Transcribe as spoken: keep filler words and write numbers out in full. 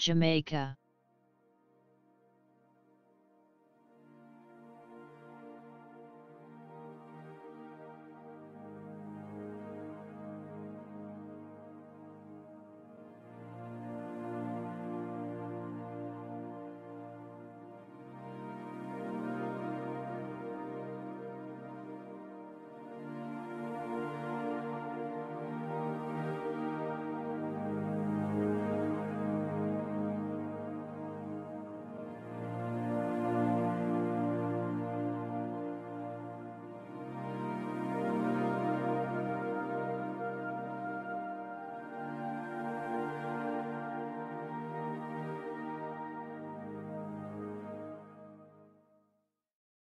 Jamaica.